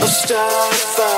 Mustafa.